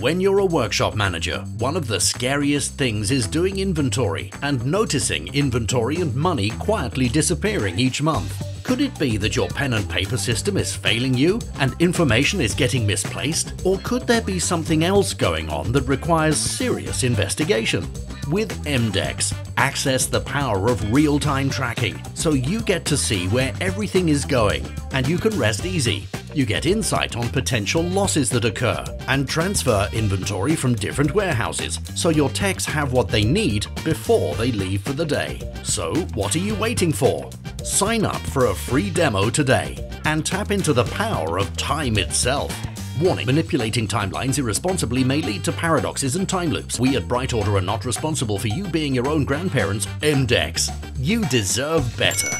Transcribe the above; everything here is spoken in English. When you're a workshop manager, one of the scariest things is doing inventory and noticing inventory and money quietly disappearing each month. Could it be that your pen and paper system is failing you and information is getting misplaced? Or could there be something else going on that requires serious investigation? With EMDECS, access the power of real-time tracking so you get to see where everything is going and you can rest easy. You get insight on potential losses that occur and transfer inventory from different warehouses so your techs have what they need before they leave for the day. So what are you waiting for? Sign up for a free demo today and tap into the power of time itself. Warning: manipulating timelines irresponsibly may lead to paradoxes and time loops. We at Bright Order are not responsible for you being your own grandparents. EMDECS. You deserve better.